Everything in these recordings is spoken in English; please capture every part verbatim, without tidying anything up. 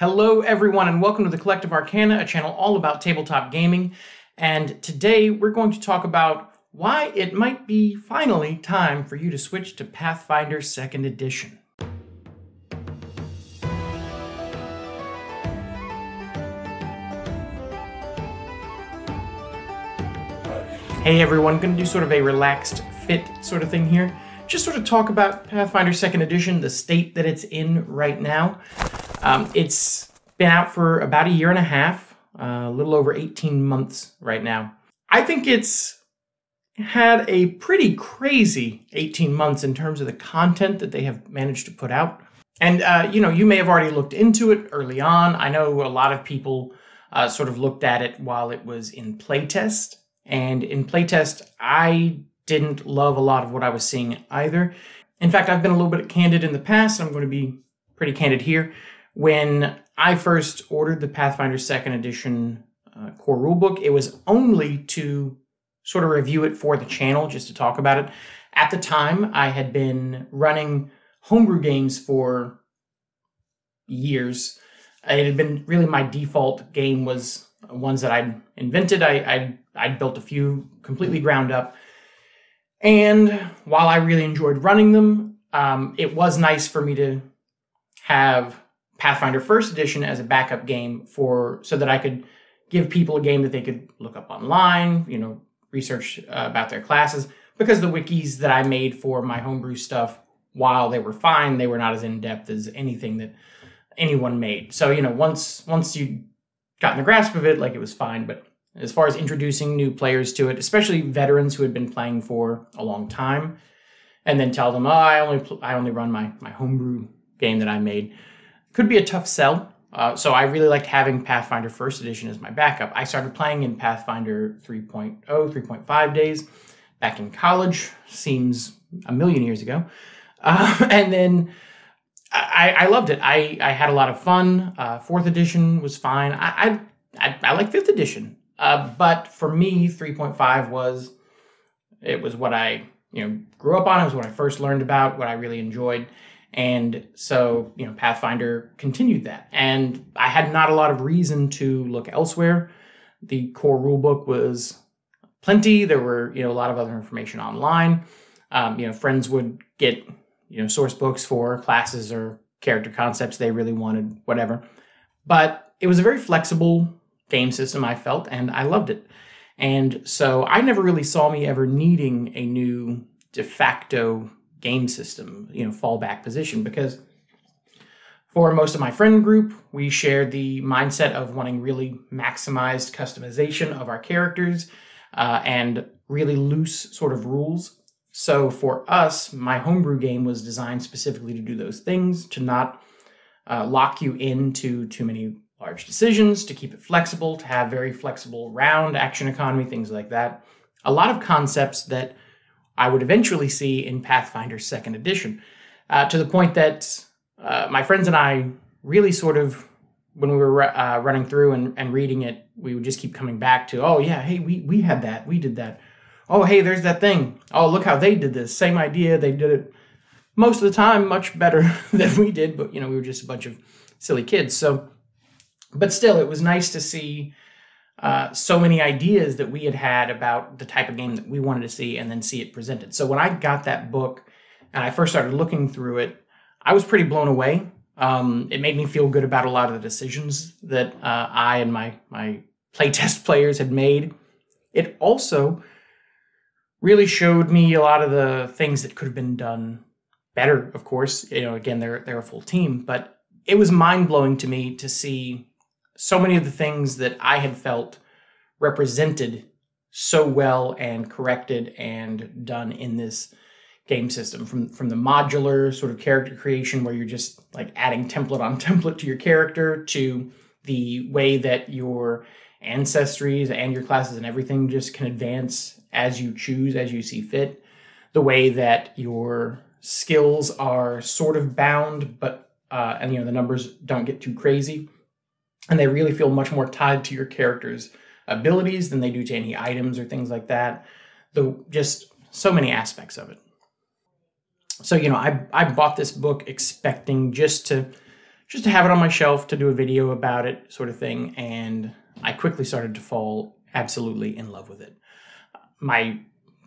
Hello everyone and welcome to the Collective Arcana, a channel all about tabletop gaming, and today we're going to talk about why it might be finally time for you to switch to Pathfinder second Edition. Hey everyone, I'm going to do sort of a relaxed fit sort of thing here. Just sort of talk about Pathfinder second Edition, the state that it's in right now. Um, it's been out for about a year and a half, uh, a little over eighteen months right now. I think it's had a pretty crazy eighteen months in terms of the content that they have managed to put out. And, uh, you know, you may have already looked into it early on. I know a lot of people uh, sort of looked at it while it was in playtest. And in playtest, I didn't love a lot of what I was seeing either. In fact, I've been a little bit candid in the past, and I'm going to be pretty candid here. When I first ordered the Pathfinder second Edition uh, core rulebook, it was only to sort of review it for the channel, just to talk about it. At the time, I had been running homebrew games for years. It had been really my default game was ones that I'd invented. I, I'd, I'd built a few completely ground up. And while I really enjoyed running them, um, it was nice for me to have Pathfinder First Edition as a backup game for so that I could give people a game that they could look up online, you know, research uh, about their classes, because the wikis that I made for my homebrew stuff, while they were fine, they were not as in-depth as anything that anyone made. So, you know, once once you got in the grasp of it, like, it was fine. But as far as introducing new players to it, especially veterans who had been playing for a long time, and then tell them, oh, I only, I only run my, my homebrew game that I made, could be a tough sell, uh, so I really liked having Pathfinder First Edition as my backup. I started playing in Pathfinder three point oh, three point five days back in college, seems a million years ago, uh, and then I, I loved it. I, I had a lot of fun. Uh, fourth Edition was fine. I I, I, I like Fifth Edition, uh, but for me, three point five was it was what I you know grew up on. It was what I first learned about, what I really enjoyed. And so, you know, Pathfinder continued that. And I had not a lot of reason to look elsewhere. The core rulebook was plenty. There were, you know, a lot of other information online. Um, you know, friends would get, you know, source books for classes or character concepts they really wanted, whatever. But it was a very flexible game system, I felt, and I loved it. And so I never really saw me ever needing a new de facto game system, you know, fallback position, because for most of my friend group, we shared the mindset of wanting really maximized customization of our characters uh, and really loose sort of rules. So for us, my homebrew game was designed specifically to do those things, to not uh, lock you into too many large decisions, to keep it flexible, to have very flexible round action economy, things like that. A lot of concepts that I would eventually see in Pathfinder second Edition, uh, to the point that uh, my friends and I really sort of, when we were uh, running through and, and reading it, we would just keep coming back to, oh yeah, hey, we, we had that, we did that. Oh, hey, there's that thing. Oh, look how they did this, same idea, they did it most of the time much better than we did, but, you know, we were just a bunch of silly kids. So, but still, it was nice to see Uh, so many ideas that we had had about the type of game that we wanted to see and then see it presented. So when I got that book and I first started looking through it, I was pretty blown away. Um, it made me feel good about a lot of the decisions that uh, I and my, my playtest players had made. It also really showed me a lot of the things that could have been done better, of course. You know, again, they're, they're a full team, but it was mind-blowing to me to see so many of the things that I had felt represented so well and corrected and done in this game system, from, from the modular sort of character creation where you're just like adding template on template to your character, to the way that your ancestries and your classes and everything just can advance as you choose, as you see fit, the way that your skills are sort of bound, but, uh, and you know, the numbers don't get too crazy. And they really feel much more tied to your character's abilities than they do to any items or things like that. Though, just so many aspects of it. So, you know, I, I bought this book expecting just to just to have it on my shelf to do a video about it sort of thing. And I quickly started to fall absolutely in love with it. My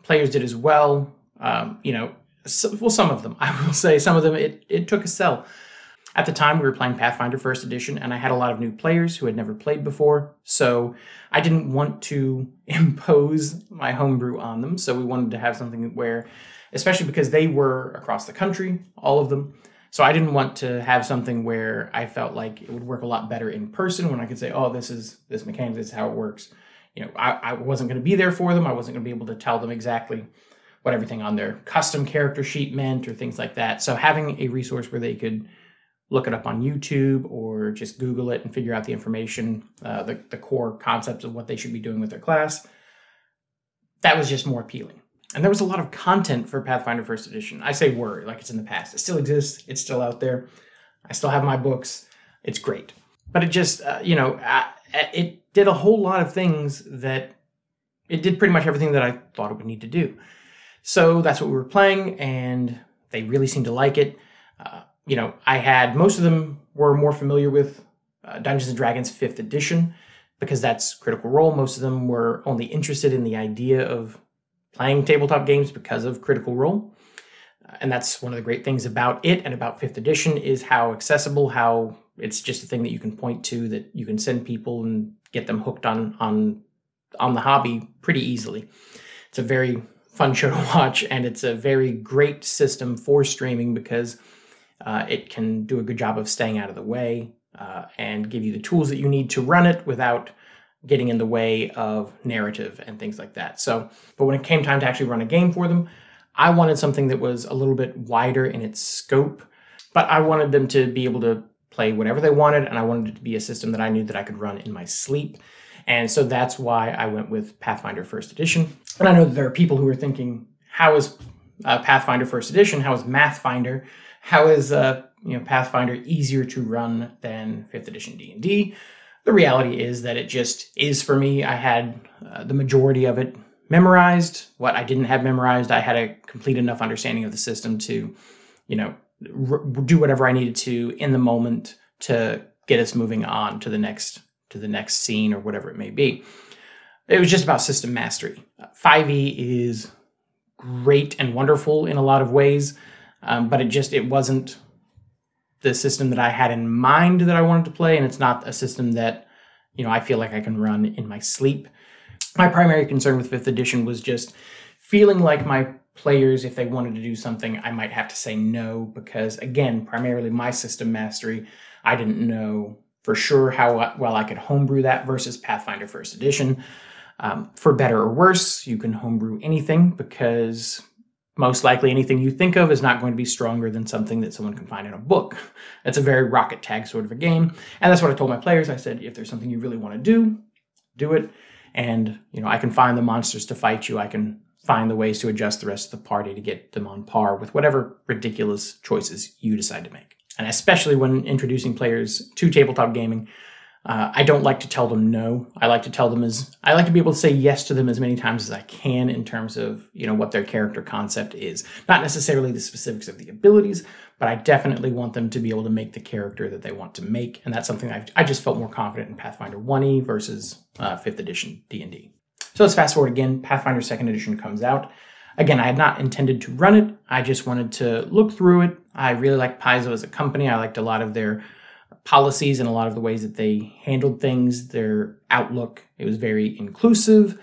players did as well. Um, you know, so, well, some of them, I will say some of them, it, it took a sell. At the time, we were playing Pathfinder First Edition, and I had a lot of new players who had never played before, so I didn't want to impose my homebrew on them, so we wanted to have something where, especially because they were across the country, all of them, so I didn't want to have something where I felt like it would work a lot better in person when I could say, oh, this is this mechanic, this is how it works. You know, I, I wasn't going to be there for them, I wasn't going to be able to tell them exactly what everything on their custom character sheet meant or things like that, so having a resource where they could look it up on YouTube or just Google it and figure out the information, uh, the, the core concepts of what they should be doing with their class. That was just more appealing. And there was a lot of content for Pathfinder First Edition. I say word, like it's in the past. It still exists. It's still out there. I still have my books. It's great. But it just, uh, you know, I, it did a whole lot of things that, it did pretty much everything that I thought it would need to do. So that's what we were playing, and they really seemed to like it. Uh, You know, I had, most of them were more familiar with uh, Dungeons and Dragons fifth edition because that's Critical Role. Most of them were only interested in the idea of playing tabletop games because of Critical Role. Uh, and that's one of the great things about it and about fifth edition is how accessible, how it's just a thing that you can point to, that you can send people and get them hooked on, on, on the hobby pretty easily. It's a very fun show to watch, and it's a very great system for streaming because Uh, it can do a good job of staying out of the way uh, and give you the tools that you need to run it without getting in the way of narrative and things like that. So, but when it came time to actually run a game for them, I wanted something that was a little bit wider in its scope, but I wanted them to be able to play whatever they wanted, and I wanted it to be a system that I knew that I could run in my sleep. And so that's why I went with Pathfinder First Edition. And I know that there are people who are thinking, how is uh, Pathfinder First Edition? How is Mathfinder? How is uh, you know, Pathfinder easier to run than fifth edition D and D? The reality is that it just is for me. I had uh, the majority of it memorized. What I didn't have memorized, I had a complete enough understanding of the system to, you know, do whatever I needed to in the moment to get us moving on to the next to the next scene or whatever it may be. It was just about system mastery. five E is great and wonderful in a lot of ways. Um, but it just, it wasn't the system that I had in mind that I wanted to play, and it's not a system that, you know, I feel like I can run in my sleep. My primary concern with fifth edition was just feeling like my players, if they wanted to do something, I might have to say no, because again, primarily my system mastery, I didn't know for sure how well I could homebrew that versus Pathfinder First Edition. Um, for better or worse, you can homebrew anything because most likely anything you think of is not going to be stronger than something that someone can find in a book. It's a very rocket tag sort of a game. And that's what I told my players. I said, if there's something you really want to do, do it. And, you know, I can find the monsters to fight you. I can find the ways to adjust the rest of the party to get them on par with whatever ridiculous choices you decide to make. And especially when introducing players to tabletop gaming, uh, I don't like to tell them no. I like to tell them as, I like to be able to say yes to them as many times as I can in terms of, you know, what their character concept is. Not necessarily the specifics of the abilities, but I definitely want them to be able to make the character that they want to make. And that's something I've, I just felt more confident in Pathfinder one E versus uh, fifth edition D and D. So let's fast forward again. Pathfinder second edition comes out. Again, I had not intended to run it. I just wanted to look through it. I really liked Paizo as a company. I liked a lot of their policies and a lot of the ways that they handled things, their outlook. It was very inclusive,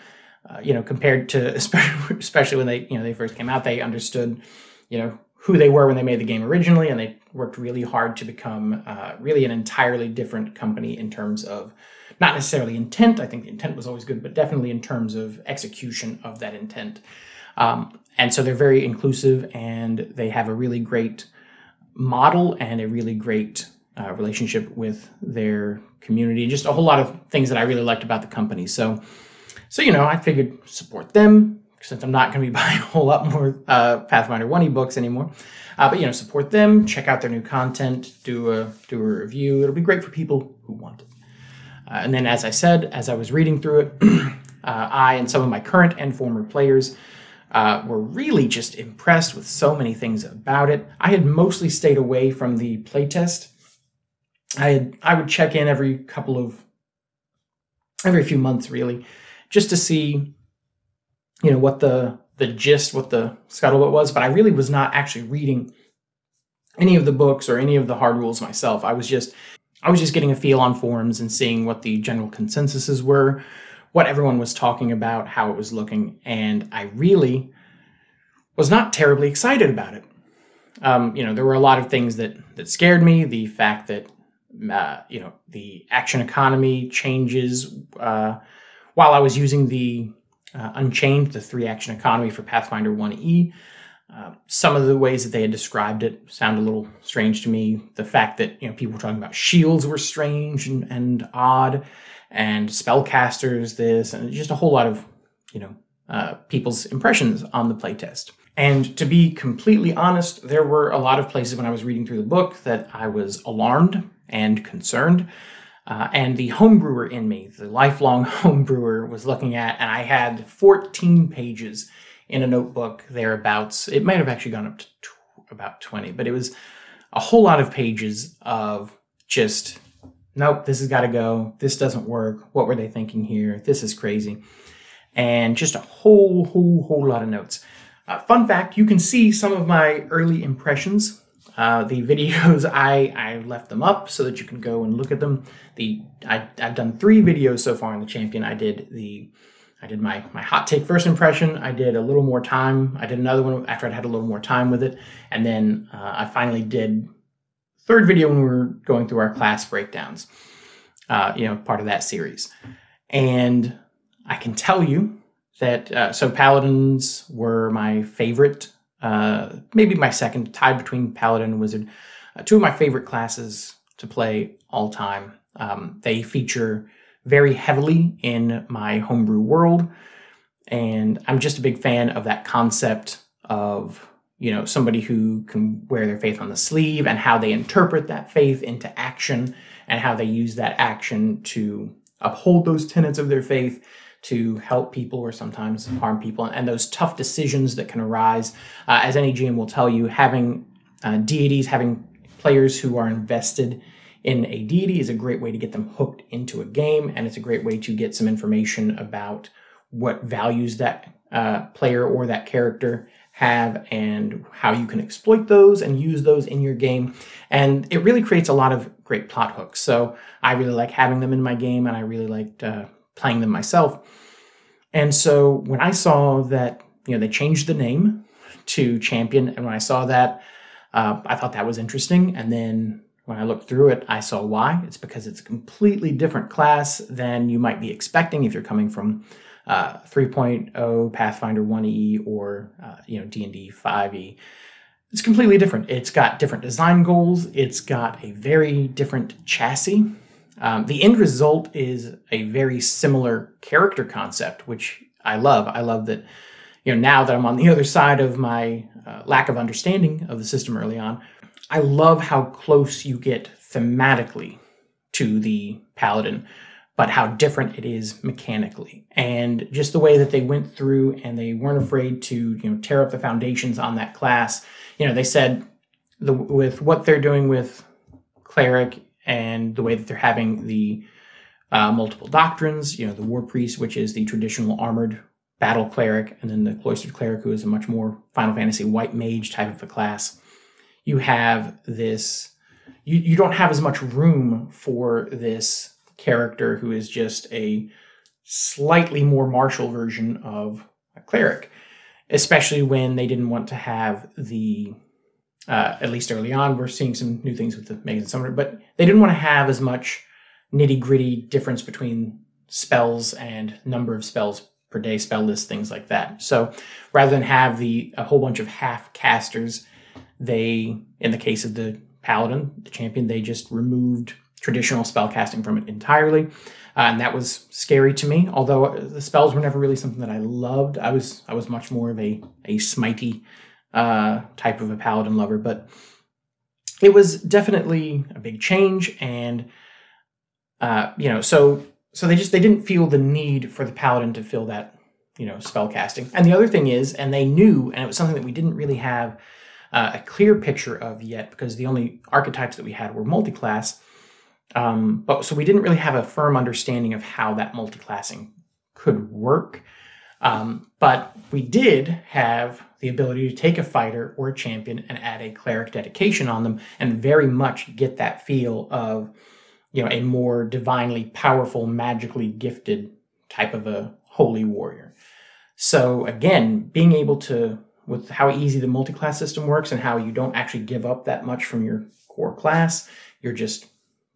uh, you know, compared to, especially when they, you know, they first came out, they understood, you know, who they were when they made the game originally, and they worked really hard to become uh, really an entirely different company in terms of not necessarily intent. I think the intent was always good, but definitely in terms of execution of that intent. Um, and so they're very inclusive, and they have a really great model and a really great Uh, relationship with their community, just a whole lot of things that I really liked about the company. So, so you know, I figured support them since I'm not going to be buying a whole lot more uh, Pathfinder one E books anymore. Uh, but you know, support them, check out their new content, do a do a review. It'll be great for people who want it. Uh, and then, as I said, as I was reading through it, uh, I and some of my current and former players Uh, were really just impressed with so many things about it. I had mostly stayed away from the playtest I I would check in every couple of every few months, really, just to see, you know, what the the gist, what the scuttlebutt was. But I really was not actually reading any of the books or any of the hard rules myself. I was just I was just getting a feel on forums and seeing what the general consensuses were, what everyone was talking about, how it was looking, and I really was not terribly excited about it. Um, you know, there were a lot of things that that scared me. The fact that uh, you know, the action economy changes. Uh, while I was using the uh, Unchained, the three action economy for Pathfinder one E, uh, some of the ways that they had described it sound a little strange to me. The fact that, you know, people were talking about shields were strange and, and odd, and spellcasters this, and just a whole lot of, you know, uh, people's impressions on the playtest. And to be completely honest, there were a lot of places when I was reading through the book that I was alarmed and concerned. Uh, and the homebrewer in me, the lifelong homebrewer, was looking at, and I had fourteen pages in a notebook thereabouts. It might have actually gone up to about twenty, but it was a whole lot of pages of just, nope, this has got to go. This doesn't work. What were they thinking here? This is crazy. And just a whole, whole, whole lot of notes. Uh, fun fact, you can see some of my early impressions. Uh, the videos, I, I left them up so that you can go and look at them. The I, I've done three videos so far on the Champion. I did the I did my, my hot take first impression. I did a little more time. I did another one after I'd had a little more time with it. And then uh, I finally did third video when we were going through our class breakdowns, uh, you know, part of that series. And I can tell you that, uh, so Paladins were my favorite, uh, maybe my second, tied between Paladin and Wizard. Uh, two of my favorite classes to play all time. Um, they feature very heavily in my homebrew world, and I'm just a big fan of that concept of, you know, somebody who can wear their faith on the sleeve and how they interpret that faith into action and how they use that action to uphold those tenets of their faith, to help people or sometimes harm people, and those tough decisions that can arise. Uh, as any G M will tell you, having uh, deities, having players who are invested in a deity is a great way to get them hooked into a game, and it's a great way to get some information about what values that uh, player or that character have and how you can exploit those and use those in your game. And it really creates a lot of great plot hooks. So I really like having them in my game, and I really liked uh, playing them myself. And so when I saw that, you know, they changed the name to Champion, and when I saw that, uh, I thought that was interesting. And then when I looked through it, I saw why. It's because it's a completely different class than you might be expecting if you're coming from uh, three point oh, Pathfinder one E, or, uh, you know, D and D five E. It's completely different. It's got different design goals. It's got a very different chassis. Um, the end result is a very similar character concept, which I love. I love that, you know, now that I'm on the other side of my uh, lack of understanding of the system early on, I love how close you get thematically to the Paladin, but how different it is mechanically. And just the way that they went through and they weren't afraid to, you know, tear up the foundations on that class. You know, they said the, with what they're doing with Cleric, and the way that they're having the uh, multiple doctrines, you know, the War Priest, which is the traditional armored battle cleric, and then the Cloistered Cleric, who is a much more Final Fantasy White Mage type of a class. You have this, you, you don't have as much room for this character who is just a slightly more martial version of a cleric, especially when they didn't want to have the, Uh, at least early on, we're seeing some new things with the Megan Summoner, but they didn't want to have as much nitty-gritty difference between spells and number of spells per day, spell list, things like that. So rather than have the a whole bunch of half casters, they, in the case of the Paladin, the Champion, they just removed traditional spell casting from it entirely. Uh, and that was scary to me, although the spells were never really something that I loved. I was I was much more of a, a smitey uh type of a Paladin lover, but it was definitely a big change. And uh you know, so so they just they didn't feel the need for the Paladin to fill that, you know, spell casting. And the other thing is, and they knew, and it was something that we didn't really have uh, a clear picture of yet, because the only archetypes that we had were multi-class, Um, but so we didn't really have a firm understanding of how that multiclassing could work. Um, but we did have the ability to take a fighter or a champion and add a cleric dedication on them, and very much get that feel of, you know, a more divinely powerful, magically gifted type of a holy warrior. So again, being able to, with how easy the multiclass system works and how you don't actually give up that much from your core class, you're just,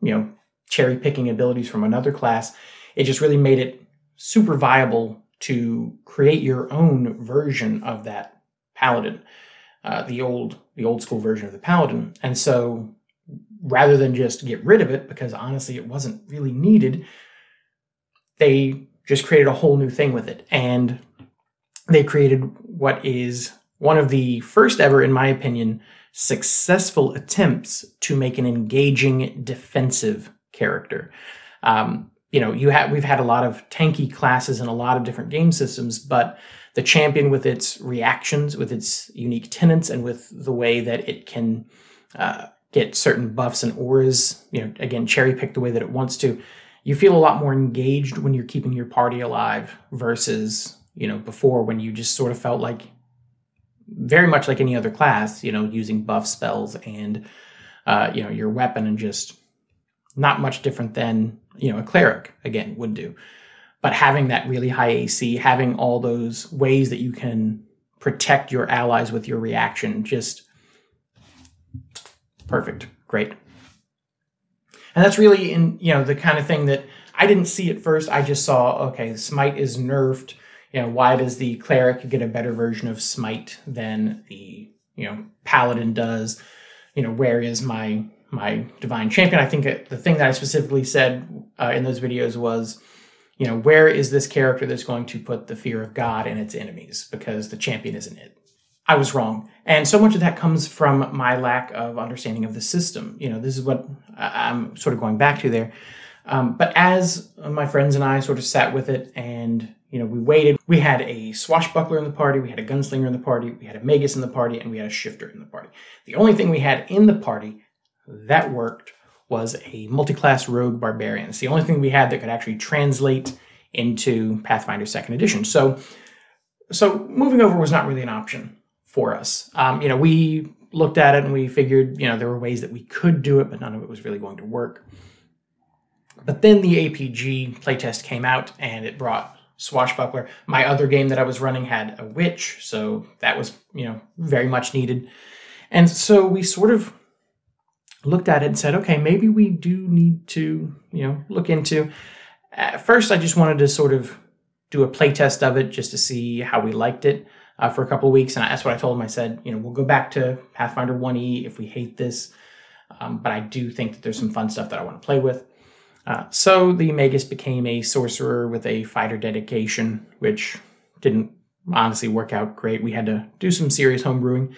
you know, cherry picking abilities from another class. It just really made it super viable to create your own version of that paladin, uh, the old the old school version of the paladin. And so rather than just get rid of it, because honestly it wasn't really needed, they just created a whole new thing with it. And they created what is one of the first ever, in my opinion, successful attempts to make an engaging defensive character. Um, you know, you have we've had a lot of tanky classes in a lot of different game systems, but the champion, with its reactions, with its unique tenets, and with the way that it can uh, get certain buffs and auras, you know, again, cherry pick the way that it wants to, you feel a lot more engaged when you're keeping your party alive versus, you know, before, when you just sort of felt like, very much like any other class, you know, using buff spells and, uh, you know, your weapon, and just not much different than, you know, a cleric, again, would do. But having that really high A C, having all those ways that you can protect your allies with your reaction, just perfect, great. And that's really, in, you know, the kind of thing that I didn't see at first. I just saw, okay, Smite is nerfed. You know, why does the cleric get a better version of Smite than the, you know, paladin does? You know, where is my my divine champion? I think the thing that I specifically said uh, in those videos was, you know, where is this character that's going to put the fear of God in its enemies? Because the champion isn't it. I was wrong. And so much of that comes from my lack of understanding of the system. You know, this is what I'm sort of going back to there. Um, but as my friends and I sort of sat with it, and, you know, we waited. We had a swashbuckler in the party, we had a gunslinger in the party, we had a magus in the party, and we had a shifter in the party. The only thing we had in the party that worked was a multi-class rogue barbarian. It's the only thing we had that could actually translate into Pathfinder second Edition. So, so moving over was not really an option for us. Um, you know, we looked at it and we figured, you know, there were ways that we could do it, but none of it was really going to work. But then the A P G playtest came out, and it brought swashbuckler. My other game that I was running had a witch, so that was, you know, very much needed. And so we sort of looked at it and said, okay, maybe we do need to, you know, look into. At first, I just wanted to sort of do a playtest of it just to see how we liked it uh, for a couple of weeks. And that's what I told him. I said, you know, we'll go back to Pathfinder one E if we hate this, um, but I do think that there's some fun stuff that I want to play with. Uh, so the Magus became a sorcerer with a fighter dedication, which didn't honestly work out great. We had to do some serious homebrewing.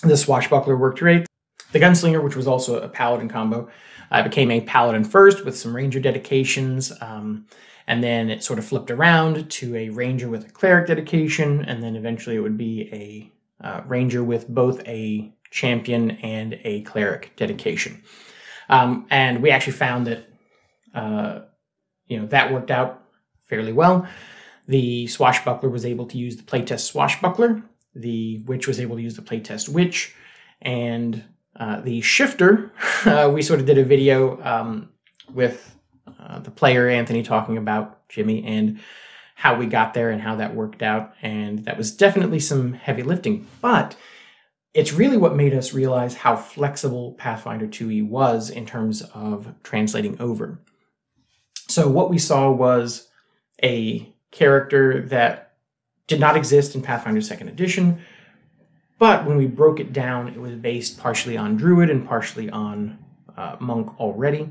The swashbuckler worked great. The gunslinger, which was also a paladin combo, uh, became a paladin first with some ranger dedications. Um, and then it sort of flipped around to a ranger with a cleric dedication. And then eventually it would be a uh, ranger with both a champion and a cleric dedication. Um, and we actually found that Uh, you know, that worked out fairly well. The swashbuckler was able to use the playtest swashbuckler. The witch was able to use the playtest witch. And uh, the shifter, uh, we sort of did a video um, with uh, the player, Anthony, talking about Jimmy and how we got there and how that worked out. And that was definitely some heavy lifting. But it's really what made us realize how flexible Pathfinder two E was in terms of translating over. So what we saw was a character that did not exist in Pathfinder second Edition, but when we broke it down, it was based partially on Druid and partially on uh, Monk already.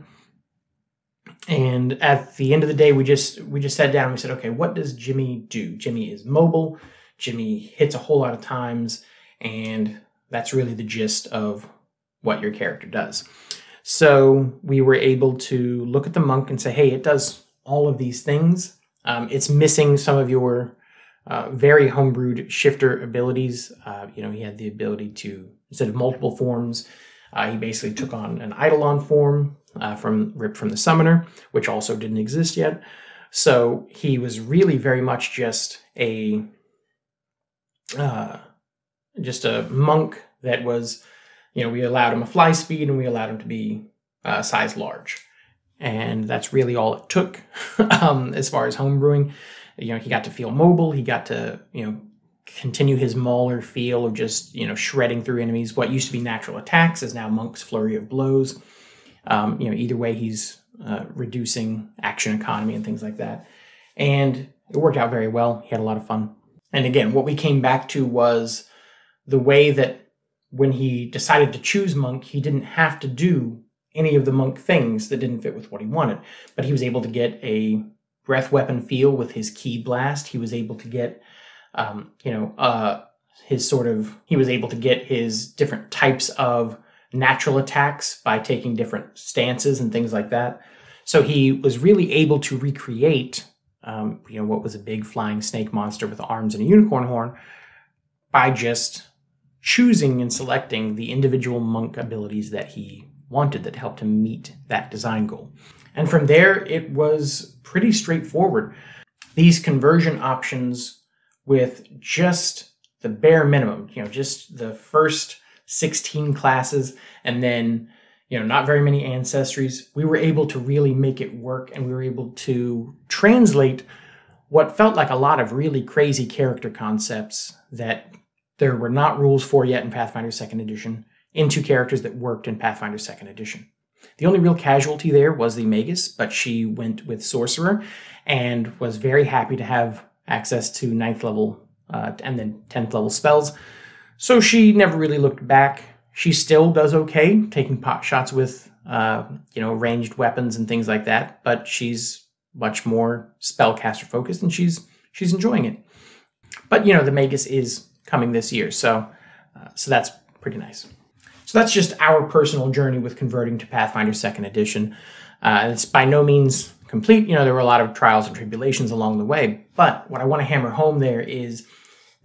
And at the end of the day, we just we just sat down and we said, okay, what does Jimmy do? Jimmy is mobile, Jimmy hits a whole lot of times, and that's really the gist of what your character does. So we were able to look at the monk and say, hey, it does all of these things. Um, it's missing some of your uh, very homebrewed shifter abilities. Uh, you know, he had the ability to, instead of multiple forms, Uh, he basically took on an Eidolon form uh, from ripped from the Summoner, which also didn't exist yet. So he was really very much just a uh, just a monk that was, you know, we allowed him a fly speed and we allowed him to be uh, size large. And that's really all it took um, as far as homebrewing. You know, he got to feel mobile. He got to, you know, continue his mauler feel of just, you know, shredding through enemies. What used to be natural attacks is now Monk's flurry of blows. Um, you know, either way, he's uh, reducing action economy and things like that. And it worked out very well. He had a lot of fun. And again, what we came back to was the way that when he decided to choose Monk, he didn't have to do any of the Monk things that didn't fit with what he wanted. But he was able to get a breath weapon feel with his Ki Blast. He was able to get, um, you know, uh, his sort of, he was able to get his different types of natural attacks by taking different stances and things like that. So he was really able to recreate, um, you know, what was a big flying snake monster with arms and a unicorn horn by just choosing and selecting the individual Monk abilities that he wanted that helped him meet that design goal. And from there, it was pretty straightforward. These conversion options with just the bare minimum, you know, just the first sixteen classes and then, you know, not very many ancestries, we were able to really make it work, and we were able to translate what felt like a lot of really crazy character concepts that there were not rules for yet in Pathfinder second Edition into characters that worked in Pathfinder second Edition. The only real casualty there was the Magus, but she went with Sorcerer and was very happy to have access to ninth level uh, and then tenth level spells. So she never really looked back. She still does okay, taking pot shots with uh, you know, ranged weapons and things like that, but she's much more spellcaster focused, and she's she's enjoying it. But you know, the Magus is coming this year, so uh, so that's pretty nice. So that's just our personal journey with converting to Pathfinder second Edition. Uh, it's by no means complete. You know, there were a lot of trials and tribulations along the way. But what I want to hammer home there is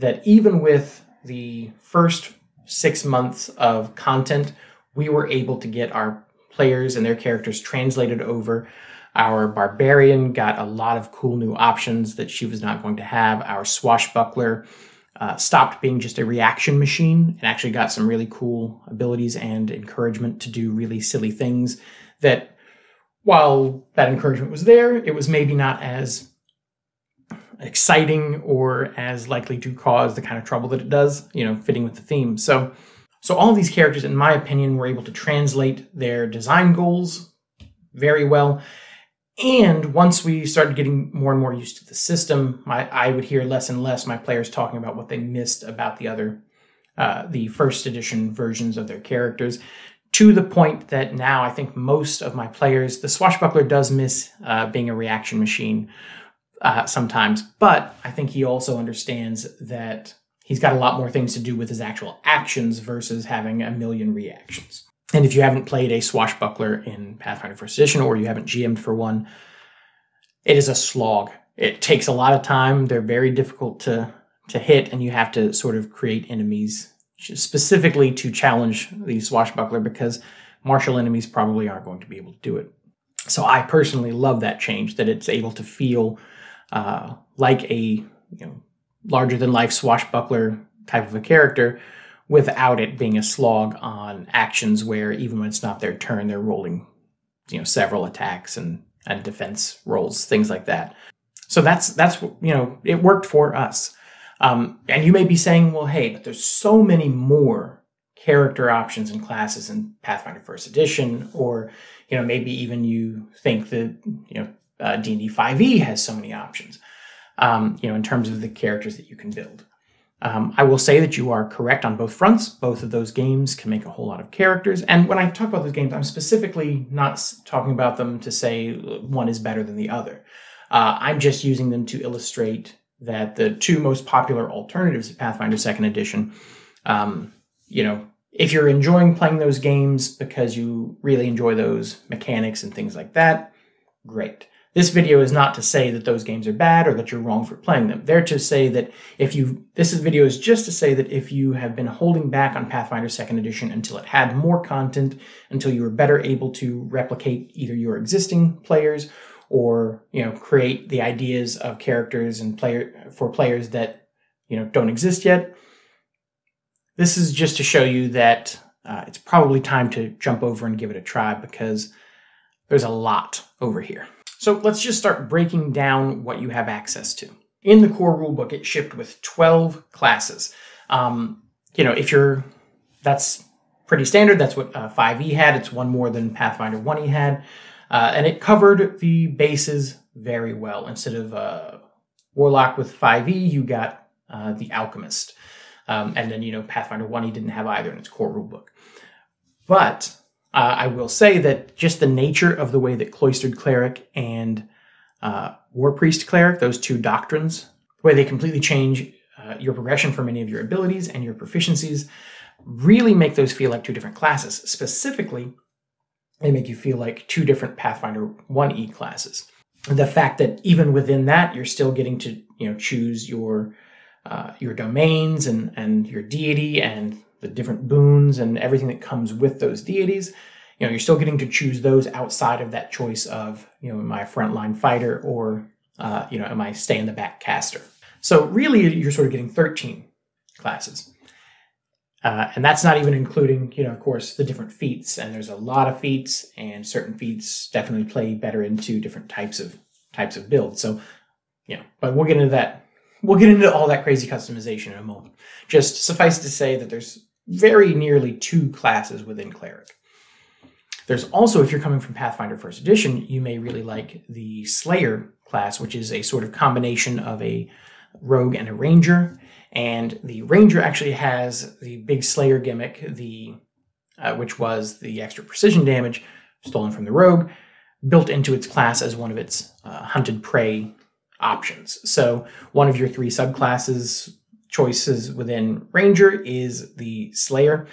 that even with the first six months of content, we were able to get our players and their characters translated over. Our Barbarian got a lot of cool new options that she was not going to have. Our Swashbuckler Uh, stopped being just a reaction machine and actually got some really cool abilities and encouragement to do really silly things that, while that encouragement was there, it was maybe not as exciting or as likely to cause the kind of trouble that it does, you know, fitting with the theme. So, so all these characters, in my opinion, were able to translate their design goals very well. And once we started getting more and more used to the system, my, I would hear less and less my players talking about what they missed about the other, uh, the first edition versions of their characters, to the point that now I think most of my players, the Swashbuckler does miss uh, being a reaction machine uh, sometimes, but I think he also understands that he's got a lot more things to do with his actual actions versus having a million reactions. And if you haven't played a Swashbuckler in Pathfinder First Edition, or you haven't G M'd for one, it is a slog. It takes a lot of time. They're very difficult to, to hit, and you have to sort of create enemies specifically to challenge the Swashbuckler, because martial enemies probably aren't going to be able to do it. So I personally love that change, that it's able to feel uh, like a, you know, larger-than-life Swashbuckler type of a character, without it being a slog on actions where even when it's not their turn, they're rolling, you know, several attacks and, and defense rolls, things like that. So that's, that's, you know, it worked for us. Um, and you may be saying, well, hey, but there's so many more character options and classes in Pathfinder First Edition, or, you know, maybe even you think that, you know, uh, D and D five E has so many options, um, you know, in terms of the characters that you can build. Um, I will say that you are correct on both fronts. Both of those games can make a whole lot of characters. And when I talk about those games, I'm specifically not talking about them to say one is better than the other. Uh, I'm just using them to illustrate that the two most popular alternatives to Pathfinder second Edition, um, you know, if you're enjoying playing those games because you really enjoy those mechanics and things like that, great. This video is not to say that those games are bad or that you're wrong for playing them. They're to say that if you, this video is just to say that if you have been holding back on Pathfinder second Edition until it had more content, until you were better able to replicate either your existing players or, you know, create the ideas of characters and player for players that, you know, don't exist yet, this is just to show you that uh, it's probably time to jump over and give it a try, because there's a lot over here. So let's just start breaking down what you have access to. In the core rulebook, it shipped with twelve classes. Um, you know, if you're, that's pretty standard. That's what uh, five E had. It's one more than Pathfinder one E had. Uh, and it covered the bases very well. Instead of uh, Warlock with five E, you got uh, the Alchemist. Um, and then, you know, Pathfinder one E didn't have either in its core rulebook. But Uh, I will say that just the nature of the way that Cloistered Cleric and uh, War Priest Cleric, those two doctrines, the way they completely change uh, your progression for many of your abilities and your proficiencies, really make those feel like two different classes. Specifically, they make you feel like two different Pathfinder one E classes. The fact that even within that, you're still getting to, you know, choose your uh, your domains and and your deity and the different boons and everything that comes with those deities, you know, you're still getting to choose those outside of that choice of, you know, am I a frontline fighter or, uh, you know, am I stay in the back caster? So really you're sort of getting thirteen classes. Uh, and that's not even including, you know, of course, the different feats, and there's a lot of feats, and certain feats definitely play better into different types of types of builds. So, you know, but we'll get into that. We'll get into all that crazy customization in a moment. Just suffice to say that there's very nearly two classes within Cleric. There's also, if you're coming from Pathfinder First Edition, you may really like the Slayer class, which is a sort of combination of a rogue and a ranger. And the ranger actually has the big Slayer gimmick, the uh, which was the extra precision damage stolen from the rogue, built into its class as one of its uh, hunted prey options. So one of your three subclasses choices within Ranger is the Slayer.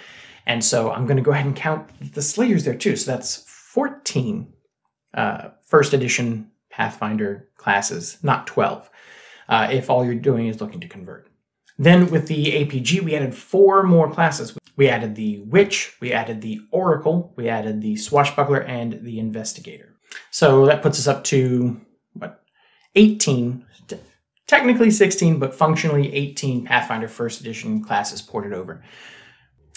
And so I'm going to go ahead and count the Slayers there too. So that's fourteen uh, first edition Pathfinder classes, not twelve, uh, if all you're doing is looking to convert. Then with the A P G, we added four more classes. We added the Witch, we added the Oracle, we added the Swashbuckler, and the Investigator. So that puts us up to, what, eighteen. Technically sixteen, but functionally eighteen Pathfinder First Edition classes ported over.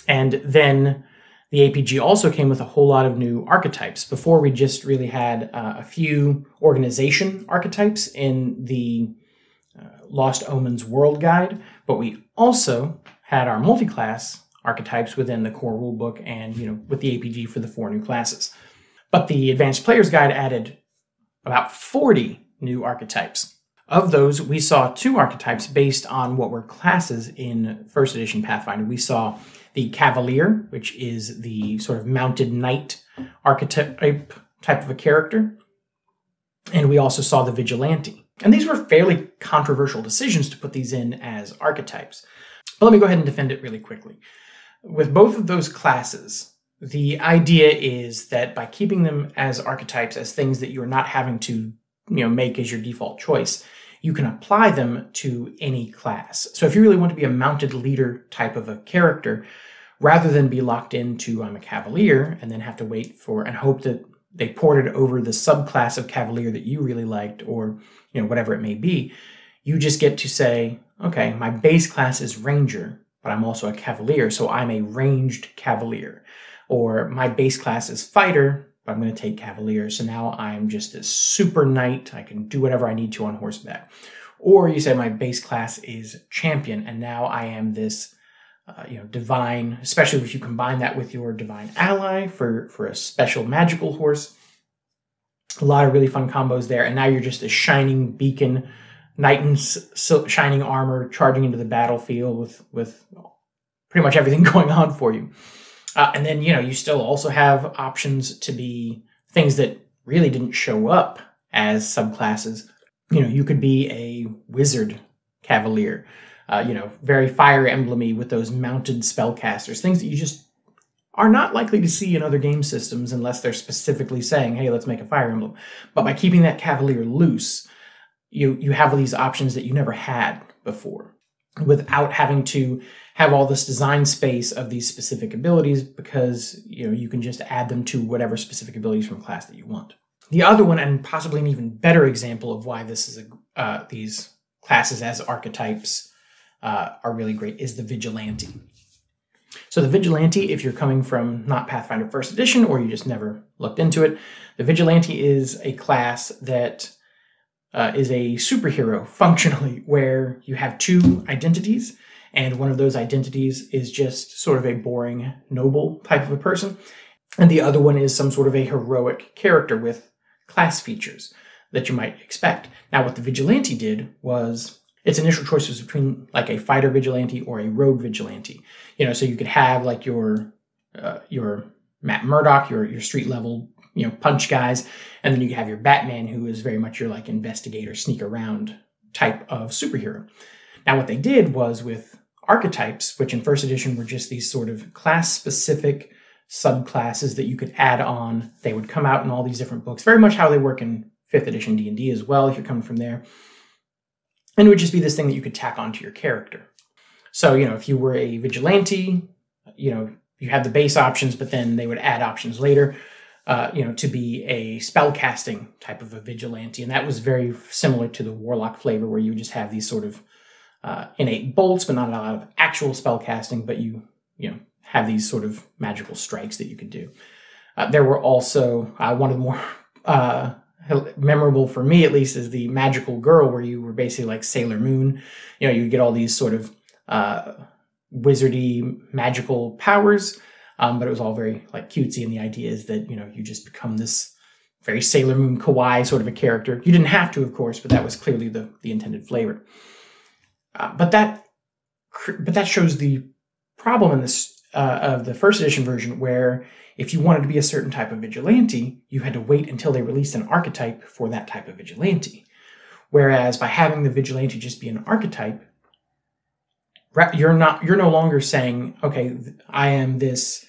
And then the A P G also came with a whole lot of new archetypes. Before, we just really had uh, a few organization archetypes in the uh, Lost Omens World Guide, but we also had our multi-class archetypes within the core rulebook and, you know, with the A P G for the four new classes. But the Advanced Player's Guide added about forty new archetypes. Of those, we saw two archetypes based on what were classes in First Edition Pathfinder. We saw the Cavalier, which is the sort of mounted knight archetype type of a character. And we also saw the Vigilante. And these were fairly controversial decisions to put these in as archetypes. But let me go ahead and defend it really quickly. With both of those classes, the idea is that by keeping them as archetypes, as things that you're not having to, you know, make as your default choice, you can apply them to any class. So if you really want to be a mounted leader type of a character, rather than be locked into I'm a Cavalier and then have to wait for and hope that they ported over the subclass of Cavalier that you really liked, or, you know, whatever it may be, you just get to say, okay, my base class is Ranger, but I'm also a Cavalier, so I'm a ranged Cavalier. Or my base class is Fighter, but I'm going to take Cavalier, so now I'm just this super knight. I can do whatever I need to on horseback. Or you say my base class is Champion, and now I am this, uh, you know, divine. Especially if you combine that with your divine ally for for a special magical horse. A lot of really fun combos there, and now you're just this shining beacon, knight in shining armor, charging into the battlefield with with pretty much everything going on for you. Uh, and then, you know, you still also have options to be things that really didn't show up as subclasses. You know, you could be a wizard cavalier, uh, you know, very Fire Emblem-y with those mounted spellcasters, things that you just are not likely to see in other game systems unless they're specifically saying, hey, let's make a Fire Emblem. But by keeping that Cavalier loose, you, you have these options that you never had before without having to have all this design space of these specific abilities, because you know you can just add them to whatever specific abilities from class that you want. The other one, and possibly an even better example of why this is a, uh, these classes as archetypes uh, are really great, is the Vigilante. So the Vigilante, if you're coming from not Pathfinder First Edition or you just never looked into it, the Vigilante is a class that uh, is a superhero functionally, where you have two identities, and one of those identities is just sort of a boring noble type of a person, and the other one is some sort of a heroic character with class features that you might expect. Now, what the Vigilante did was, its initial choice was between like a fighter vigilante or a rogue vigilante. You know, so you could have like your uh, your Matt Murdock, your your street level, you know, punch guys, and then you have your Batman, who is very much your like investigator, sneak around type of superhero. Now, what they did was with archetypes, which in First Edition were just these sort of class specific subclasses that you could add on. They would come out in all these different books, very much how they work in Fifth Edition D and D as well, if you're coming from there. And it would just be this thing that you could tack onto your character. So, you know, if you were a vigilante, you know, you had the base options, but then they would add options later, uh, you know, to be a spellcasting type of a vigilante. And that was very similar to the warlock flavor, where you just have these sort of uh, innate bolts, but not a lot of actual spellcasting, but you, you know, have these sort of magical strikes that you could do. Uh, there were also, uh, one of the more... Uh, memorable for me at least is the magical girl, where you were basically like Sailor Moon. You know, you get all these sort of uh, wizardy magical powers, um, but it was all very like cutesy, and the idea is that, you know, you just become this very Sailor Moon kawaii sort of a character. You didn't have to, of course, but that was clearly the, the intended flavor. Uh, but that but that shows the problem in this uh, of the First Edition version, where if you wanted to be a certain type of vigilante, you had to wait until they released an archetype for that type of vigilante. Whereas by having the vigilante just be an archetype, you're not you're no longer saying, okay, I am this,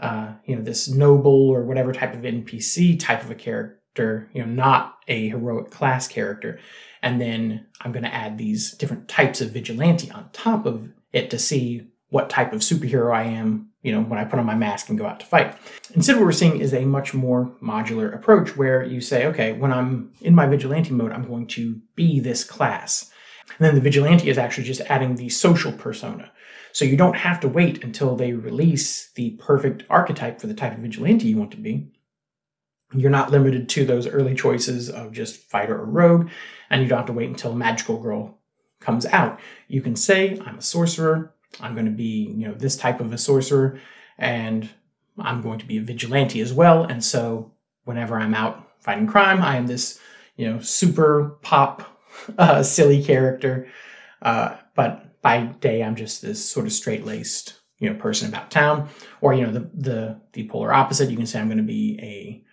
uh, you know, this noble or whatever type of N P C type of a character, you know, not a heroic class character, and then I'm going to add these different types of vigilante on top of it to see what type of superhero I am, you know, when I put on my mask and go out to fight. Instead, what we're seeing is a much more modular approach, where you say, okay, when I'm in my vigilante mode, I'm going to be this class. And then the vigilante is actually just adding the social persona. So you don't have to wait until they release the perfect archetype for the type of vigilante you want to be. You're not limited to those early choices of just fighter or rogue, and you don't have to wait until Magical Girl comes out. You can say, I'm a sorcerer, I'm going to be, you know, this type of a sorcerer, and I'm going to be a vigilante as well. And so whenever I'm out fighting crime, I am this, you know, super pop, uh, silly character. Uh, but by day, I'm just this sort of straight-laced, you know, person about town. Or, you know, the, the, the polar opposite, you can say I'm going to be a,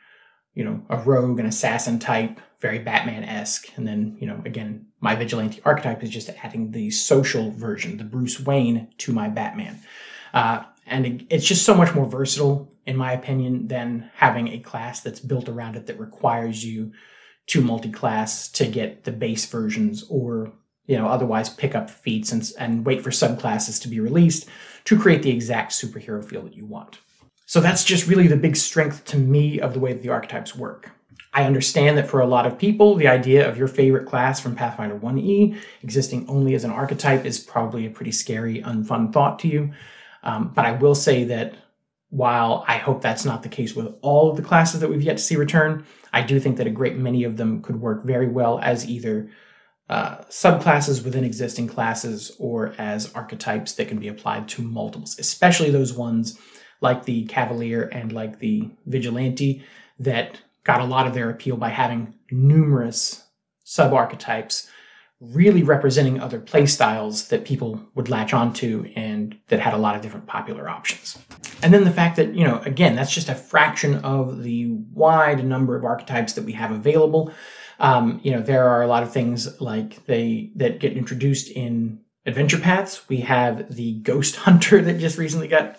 you know, a rogue, an assassin type, very Batman-esque. And then, you know, again, my vigilante archetype is just adding the social version, the Bruce Wayne, to my Batman. Uh, and it, it's just so much more versatile, in my opinion, than having a class that's built around it that requires you to multi-class to get the base versions, or, you know, otherwise pick up feats and, and wait for subclasses to be released to create the exact superhero feel that you want. So that's just really the big strength to me of the way that the archetypes work. I understand that for a lot of people, the idea of your favorite class from Pathfinder one E existing only as an archetype is probably a pretty scary, unfun thought to you. Um, but I will say that while I hope that's not the case with all of the classes that we've yet to see return, I do think that a great many of them could work very well as either uh, subclasses within existing classes, or as archetypes that can be applied to multiples, especially those ones like the Cavalier and like the Vigilante that got a lot of their appeal by having numerous sub-archetypes really representing other play styles that people would latch onto and that had a lot of different popular options. And then the fact that, you know, again, that's just a fraction of the wide number of archetypes that we have available. Um, you know, there are a lot of things like they that get introduced in Adventure Paths. We have the Ghost Hunter that just recently got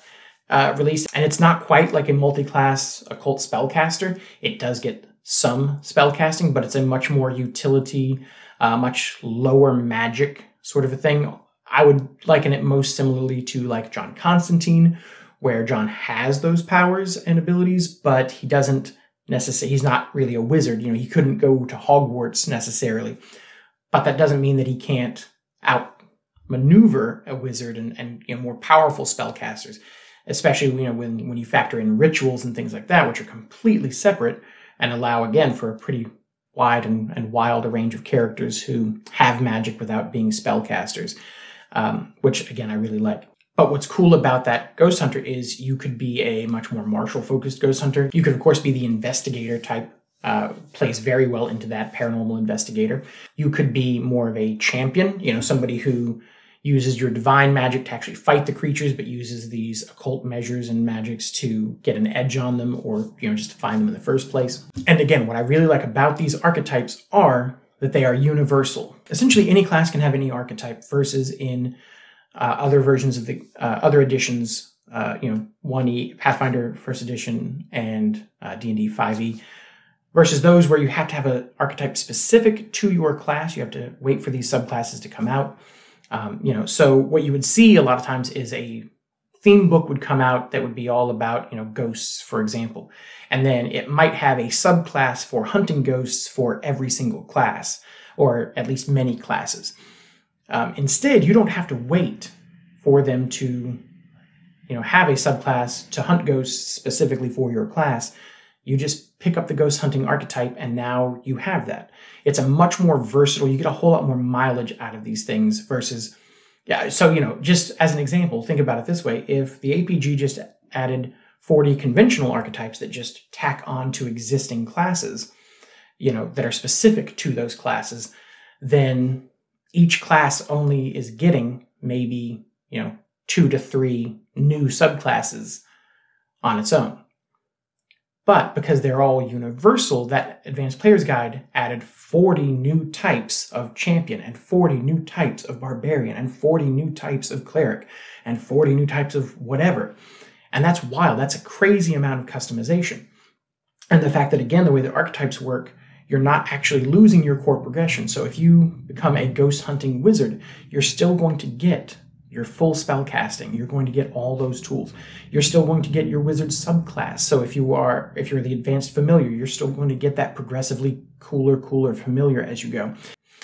uh, release, and it's not quite like a multi-class occult spellcaster. It does get some spellcasting, but it's a much more utility, uh, much lower magic sort of a thing. I would liken it most similarly to like John Constantine, where John has those powers and abilities, but he doesn't necessarily, he's not really a wizard. You know, he couldn't go to Hogwarts necessarily, but that doesn't mean that he can't outmaneuver a wizard and, and you know, more powerful spellcasters, especially, you know, when, when you factor in rituals and things like that, which are completely separate and allow, again, for a pretty wide and, and wild a range of characters who have magic without being spellcasters, um, which, again, I really like. But what's cool about that ghost hunter is you could be a much more martial-focused ghost hunter. You could, of course, be the investigator type, uh, plays very well into that, paranormal investigator. You could be more of a champion, you know, somebody who uses your divine magic to actually fight the creatures, but uses these occult measures and magics to get an edge on them, or, you know, just to find them in the first place. And again, what I really like about these archetypes are that they are universal. Essentially, any class can have any archetype, versus in uh, other versions of the uh, other editions, uh, you know, one E, Pathfinder First Edition, and uh, D and D five E, versus those where you have to have an archetype specific to your class. You have to wait for these subclasses to come out. Um, you know, so what you would see a lot of times is a theme book would come out that would be all about, you know, ghosts, for example. And then it might have a subclass for hunting ghosts for every single class, or at least many classes. Um, instead, you don't have to wait for them to, you know, have a subclass to hunt ghosts specifically for your class. You just pick up the ghost hunting archetype, and now you have that. It's a much more versatile, you get a whole lot more mileage out of these things versus, yeah, so, you know, just as an example, think about it this way. If the A P G just added forty conventional archetypes that just tack on to existing classes, you know, that are specific to those classes, then each class only is getting maybe, you know, two to three new subclasses on its own. But because they're all universal, that Advanced Player's Guide added forty new types of champion, and forty new types of barbarian, and forty new types of cleric, and forty new types of whatever. And that's wild. That's a crazy amount of customization. And the fact that, again, the way the archetypes work, you're not actually losing your core progression. So if you become a ghost hunting wizard, you're still going to get your full spell casting, you're going to get all those tools. You're still going to get your wizard subclass. So if you are, if you're the advanced familiar, you're still going to get that progressively cooler, cooler familiar as you go.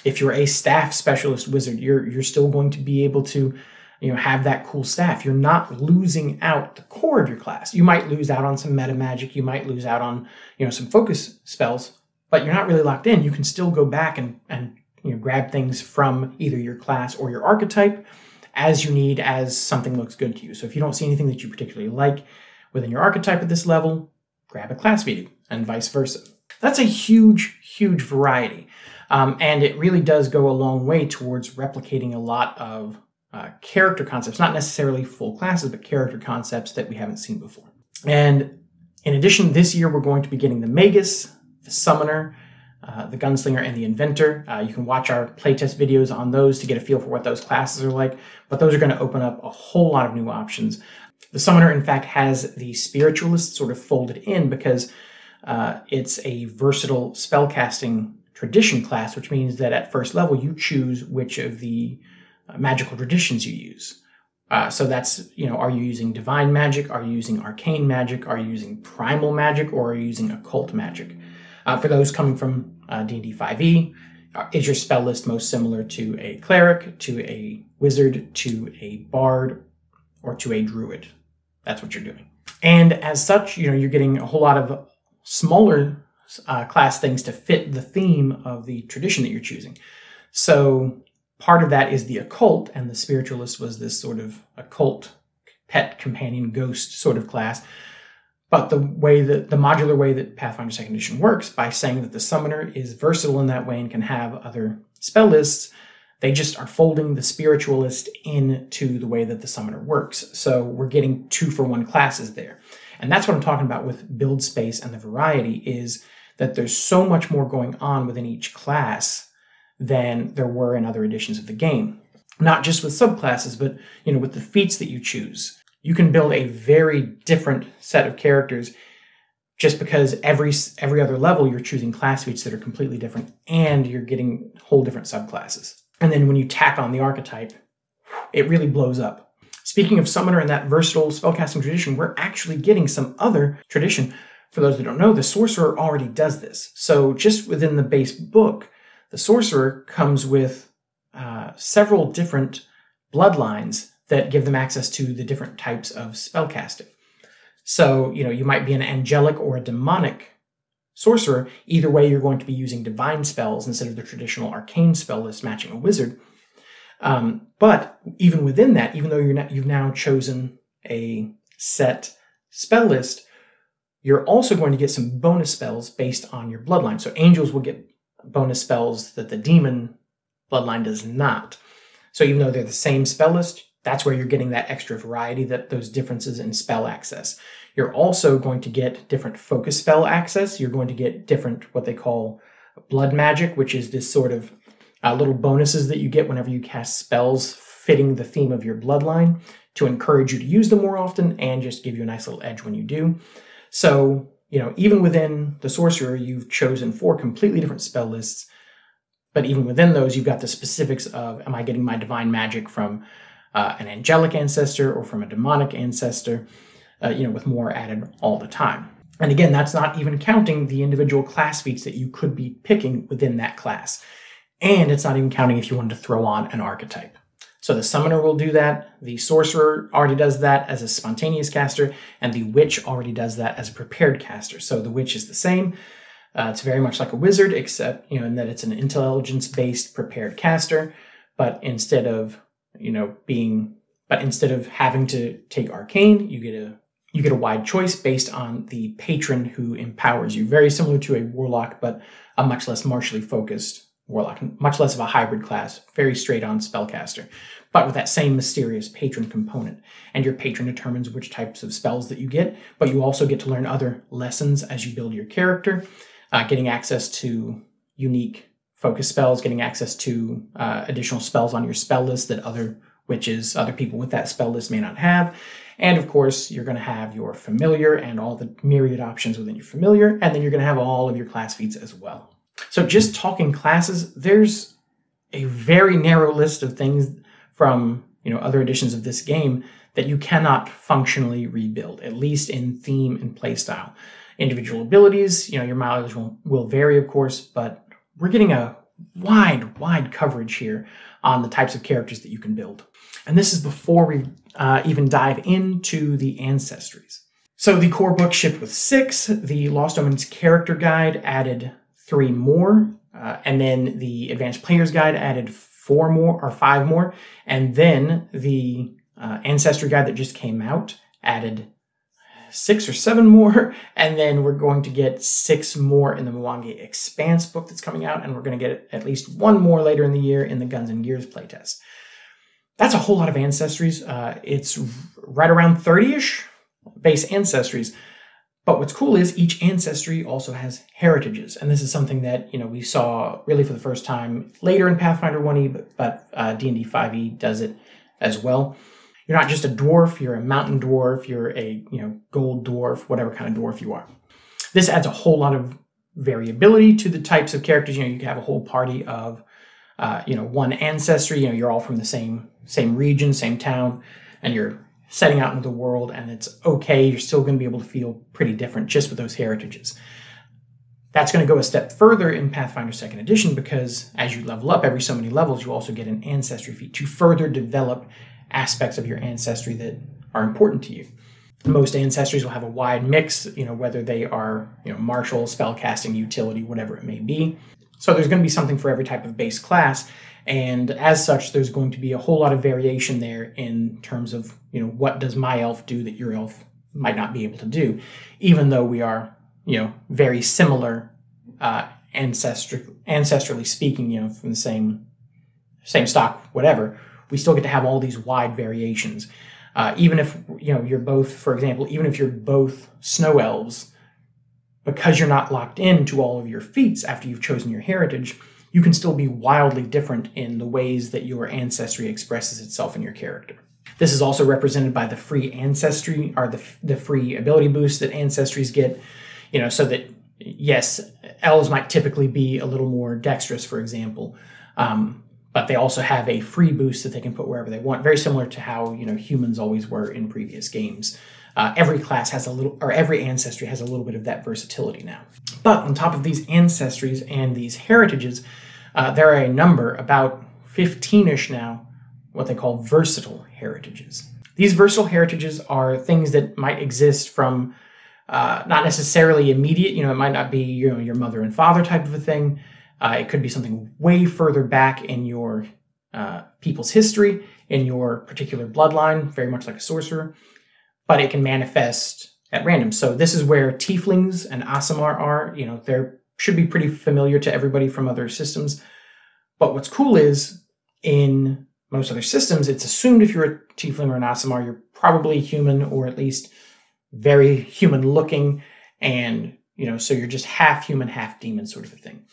If you're a staff specialist wizard, you're you're still going to be able to, you know, have that cool staff. You're not losing out the core of your class. You might lose out on some meta magic, you might lose out on, you know, some focus spells, but you're not really locked in. You can still go back and and you know, grab things from either your class or your archetype as you need, as something looks good to you. So if you don't see anything that you particularly like within your archetype at this level, grab a class video, and vice versa. That's a huge, huge variety. Um, and it really does go a long way towards replicating a lot of uh, character concepts, not necessarily full classes, but character concepts that we haven't seen before. And in addition, this year we're going to be getting the Magus, the Summoner, Uh, the Gunslinger, and the Inventor. Uh, you can watch our playtest videos on those to get a feel for what those classes are like, but those are going to open up a whole lot of new options. The Summoner, in fact, has the Spiritualist sort of folded in because uh, it's a versatile spellcasting tradition class, which means that at first level you choose which of the uh, magical traditions you use. Uh, so that's, you know, are you using divine magic? Are you using arcane magic? Are you using primal magic? Or are you using occult magic? Uh, for those coming from uh, D and D five E, uh, is your spell list most similar to a cleric, to a wizard, to a bard, or to a druid? That's what you're doing. And as such, you know, you're getting a whole lot of smaller uh, class things to fit the theme of the tradition that you're choosing. So part of that is the occult, and the Spiritualist was this sort of occult pet companion ghost sort of class. But the way that the modular way that Pathfinder second Edition works, by saying that the Summoner is versatile in that way and can have other spell lists, they just are folding the Spiritualist into the way that the Summoner works. So we're getting two for one classes there. And that's what I'm talking about with build space and the variety, is that there's so much more going on within each class than there were in other editions of the game. Not just with subclasses, but, you know, with the feats that you choose. you can build a very different set of characters just because every every other level you're choosing class feats that are completely different, and you're getting whole different subclasses. And then when you tack on the archetype, it really blows up. Speaking of Summoner and that versatile spellcasting tradition, we're actually getting some other tradition. For those that don't know, the Sorcerer already does this. So just within the base book, the Sorcerer comes with uh, several different bloodlines that give them access to the different types of spellcasting. So, you know, you might be an angelic or a demonic sorcerer. Either way, you're going to be using divine spells instead of the traditional arcane spell list matching a wizard. Um, but even within that, even though you're not, you've now chosen a set spell list, you're also going to get some bonus spells based on your bloodline. So angels will get bonus spells that the demon bloodline does not. So even though they're the same spell list, that's where you're getting that extra variety, that those differences in spell access. You're also going to get different focus spell access. You're going to get different, what they call blood magic, which is this sort of uh, little bonuses that you get whenever you cast spells fitting the theme of your bloodline to encourage you to use them more often and just give you a nice little edge when you do. So, you know, even within the Sorcerer, you've chosen four completely different spell lists, but even within those, you've got the specifics of, am I getting my divine magic from uh, an angelic ancestor or from a demonic ancestor, uh, you know, with more added all the time. And again, that's not even counting the individual class feats that you could be picking within that class. And it's not even counting if you wanted to throw on an archetype. So the Summoner will do that, the Sorcerer already does that as a spontaneous caster, and the Witch already does that as a prepared caster. So the Witch is the same. Uh, it's very much like a wizard, except, you know, in that it's an intelligence-based prepared caster, but instead of, you know, being, but instead of having to take arcane, you get a, you get a wide choice based on the patron who empowers you. Very similar to a warlock, but a much less martially focused warlock, much less of a hybrid class, very straight-on spellcaster, but with that same mysterious patron component. And your patron determines which types of spells that you get, but you also get to learn other lessons as you build your character, uh, getting access to unique focus spells, getting access to uh, additional spells on your spell list that other witches, other people with that spell list may not have. And of course, you're going to have your familiar and all the myriad options within your familiar, and then you're going to have all of your class feats as well. So just talking classes, there's a very narrow list of things from, you know, other editions of this game that you cannot functionally rebuild, at least in theme and playstyle. Individual abilities, you know, your mileage will, will vary, of course, but we're getting a wide, wide coverage here on the types of characters that you can build. And this is before we uh, even dive into the ancestries. So the core book shipped with six, the Lost Omens Character Guide added three more, uh, and then the Advanced Player's Guide added four more, or five more, and then the uh, Ancestry Guide that just came out added six or seven more, and then we're going to get six more in the Mwangi Expanse book that's coming out, and we're going to get at least one more later in the year in the Guns and Gears playtest. That's a whole lot of ancestries. Uh, it's right around thirty-ish base ancestries. But what's cool is each ancestry also has heritages, and this is something that, you know, we saw really for the first time later in Pathfinder one E, but, but uh, D and D five E does it as well. You're not just a dwarf, you're a mountain dwarf, you're a, you know, gold dwarf, whatever kind of dwarf you are. This adds a whole lot of variability to the types of characters. You know, you can have a whole party of, uh, you know, one ancestry. You know, you're all from the same same region, same town, and you're setting out into the world, and it's okay, you're still going to be able to feel pretty different just with those heritages. That's going to go a step further in Pathfinder second edition because as you level up every so many levels, you also get an ancestry feat to further develop aspects of your ancestry that are important to you. Most ancestries will have a wide mix, you know, whether they are, you know, martial, spellcasting, utility, whatever it may be. So there's going to be something for every type of base class. And as such, there's going to be a whole lot of variation there in terms of, you know, what does my elf do that your elf might not be able to do, even though we are, you know, very similar uh, ancestry, ancestrally speaking, you know, from the same, same stock, whatever. We still get to have all these wide variations. Uh, even if, you know, you're both, for example, even if you're both snow elves, because you're not locked into all of your feats after you've chosen your heritage, you can still be wildly different in the ways that your ancestry expresses itself in your character. This is also represented by the free ancestry or the, the free ability boost that ancestries get, you know, so that, yes, elves might typically be a little more dexterous, for example, um, but they also have a free boost that they can put wherever they want, very similar to how, you know, humans always were in previous games. Uh, every class has a little, or every ancestry has a little bit of that versatility now. But on top of these ancestries and these heritages, uh, there are a number, about fifteen-ish now, what they call versatile heritages. These versatile heritages are things that might exist from uh, not necessarily immediate, you know, it might not be, you know, your mother and father type of a thing. Uh, it could be something way further back in your uh, people's history, in your particular bloodline, very much like a sorcerer, but it can manifest at random. So this is where tieflings and Asimar are, you know, they're should be pretty familiar to everybody from other systems. But what's cool is in most other systems, it's assumed if you're a tiefling or an Asimar, you're probably human, or at least very human looking. And, you know, so you're just half human, half demon sort of a thing.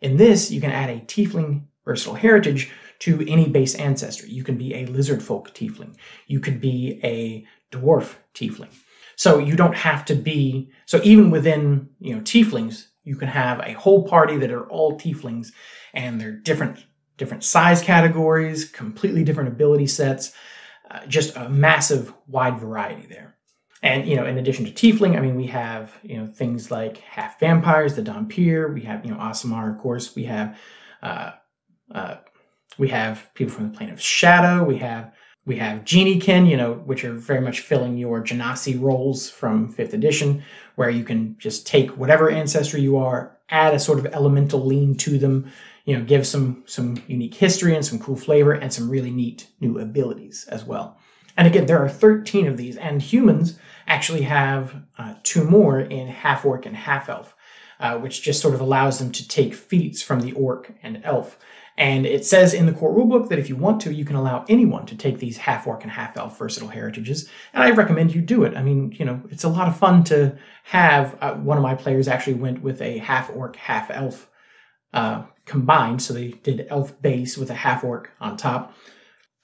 In this, you can add a tiefling versatile heritage to any base ancestry. You can be a lizard folk tiefling. You could be a dwarf tiefling. So you don't have to be, so even within, you know, tieflings, you can have a whole party that are all tieflings, and they're different different size categories, completely different ability sets, uh, just a massive wide variety there. And, you know, in addition to tiefling, I mean, we have, you know, things like half vampires, the Dompierre, we have, you know, Asimar, of course, we have, uh, uh, we have people from the plane of shadow, we have, we have geniekin, you know, which are very much filling your genasi roles from fifth edition, where you can just take whatever ancestry you are, add a sort of elemental lean to them, you know, give some some unique history and some cool flavor and some really neat new abilities as well. And again, there are thirteen of these, and humans actually have uh, two more in half orc and half elf, uh, which just sort of allows them to take feats from the orc and elf. And it says in the core rulebook that if you want to, you can allow anyone to take these half orc and half elf versatile heritages. And I recommend you do it. I mean, you know, it's a lot of fun to have. Uh, one of my players actually went with a half orc, half elf uh, combined. So they did elf base with a half orc on top.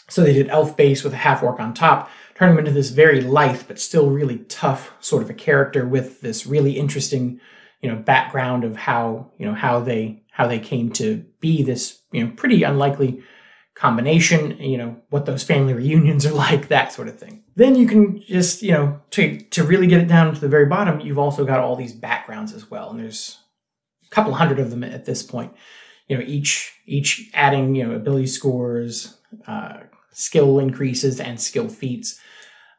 So they did elf base with a half orc on top, turned him into this very lithe, but still really tough sort of a character with this really interesting, you know, background of how, you know, how they, how they came to be this, you know, pretty unlikely combination, you know, what those family reunions are like, that sort of thing. Then you can just, you know, to, to really get it down to the very bottom, you've also got all these backgrounds as well. And there's a couple hundred of them at this point, you know, each, each adding, you know, ability scores, uh, skill increases and skill feats.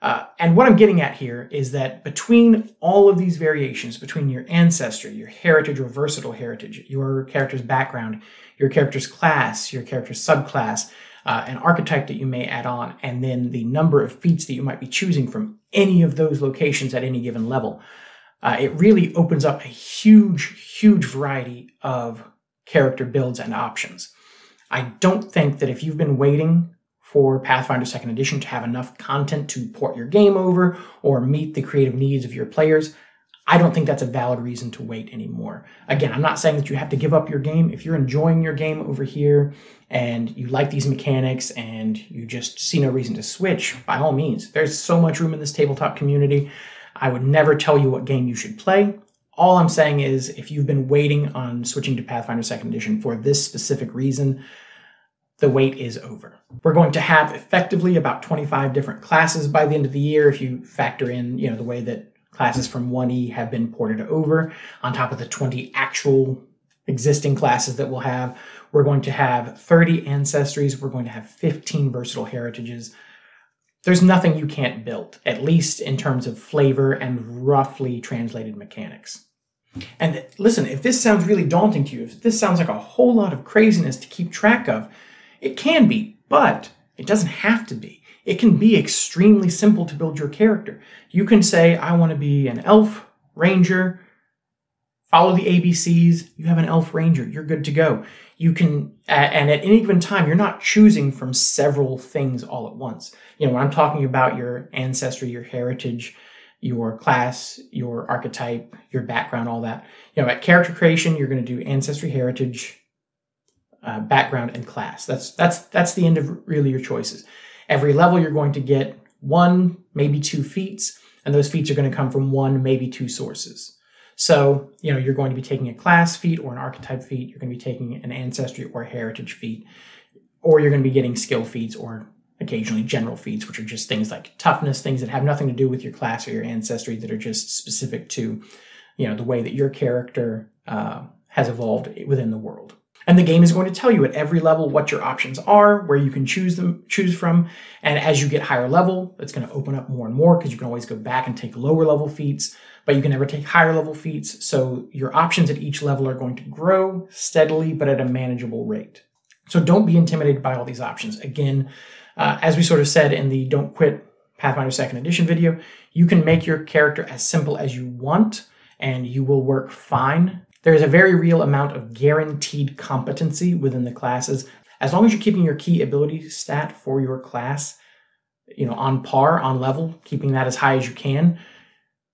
Uh, and what I'm getting at here is that between all of these variations, between your ancestry, your heritage or versatile heritage, your character's background, your character's class, your character's subclass, uh, an archetype that you may add on, and then the number of feats that you might be choosing from any of those locations at any given level, uh, it really opens up a huge, huge variety of character builds and options. I don't think that if you've been waiting for Pathfinder second Edition to have enough content to port your game over or meet the creative needs of your players, I don't think that's a valid reason to wait anymore. Again, I'm not saying that you have to give up your game. If you're enjoying your game over here and you like these mechanics and you just see no reason to switch, by all means, there's so much room in this tabletop community. I would never tell you what game you should play. All I'm saying is if you've been waiting on switching to Pathfinder second Edition for this specific reason, the wait is over. We're going to have effectively about twenty-five different classes by the end of the year if you factor in, you know, the way that classes from one E have been ported over, on top of the twenty actual existing classes that we'll have. We're going to have thirty ancestries. We're going to have fifteen versatile heritages. There's nothing you can't build, at least in terms of flavor and roughly translated mechanics. And listen, if this sounds really daunting to you, if this sounds like a whole lot of craziness to keep track of, it can be, but it doesn't have to be. It can be extremely simple to build your character. You can say, I want to be an elf ranger, follow the A B Cs, you have an elf ranger, you're good to go. You can, and at any given time, you're not choosing from several things all at once. You know, when I'm talking about your ancestry, your heritage, your class, your archetype, your background, all that, you know, at character creation, you're going to do ancestry, heritage, Uh, background and class. That's that's that's the end of really your choices. Every level you're going to get one, maybe two feats, and those feats are going to come from one, maybe two sources. So, you know, you're going to be taking a class feat or an archetype feat, you're going to be taking an ancestry or heritage feat, or you're going to be getting skill feats or occasionally general feats, which are just things like toughness, things that have nothing to do with your class or your ancestry that are just specific to, you know, the way that your character uh, has evolved within the world. And the game is going to tell you at every level what your options are, where you can choose them, choose from. And as you get higher level, it's going to open up more and more because you can always go back and take lower level feats, but you can never take higher level feats. So your options at each level are going to grow steadily, but at a manageable rate. So don't be intimidated by all these options. Again, uh, as we sort of said in the Don't Quit Pathfinder second Edition video, you can make your character as simple as you want, and you will work fine. There is a very real amount of guaranteed competency within the classes. As long as you're keeping your key ability stat for your class, you know, on par, on level, keeping that as high as you can,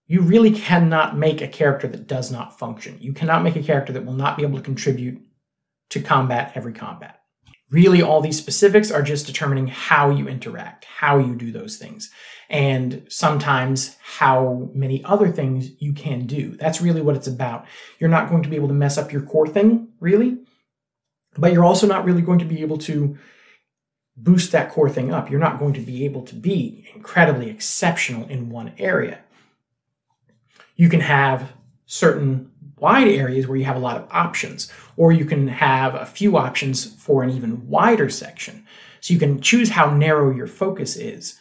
you really cannot make a character that does not function. You cannot make a character that will not be able to contribute to combat every combat. Really, all these specifics are just determining how you interact, how you do those things, and sometimes how many other things you can do. That's really what it's about. You're not going to be able to mess up your core thing, really, but you're also not really going to be able to boost that core thing up. You're not going to be able to be incredibly exceptional in one area. You can have certain wide areas where you have a lot of options, or you can have a few options for an even wider section. So you can choose how narrow your focus is.